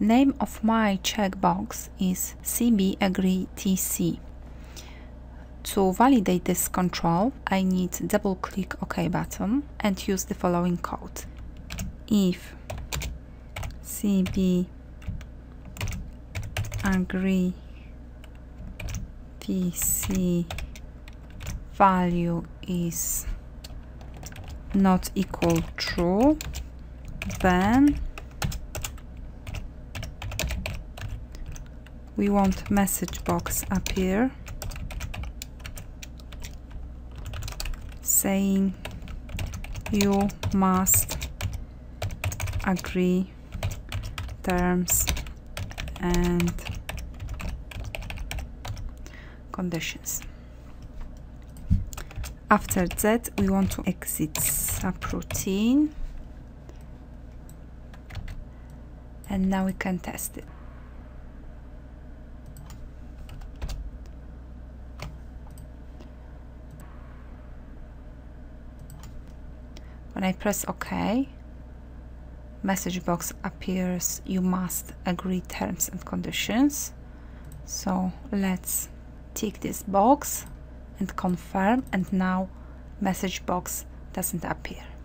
Name of my checkbox is CBAgree TC. To validate this control, I need double-click OK button and use the following code. If CBAgree TC value is not equal true, then we want message box appear saying you must agree terms and conditions. After that, we want to exit subroutine, and now we can test it. When I press OK, message box appears, you must agree terms and conditions. So let's tick this box and confirm, and now message box doesn't appear.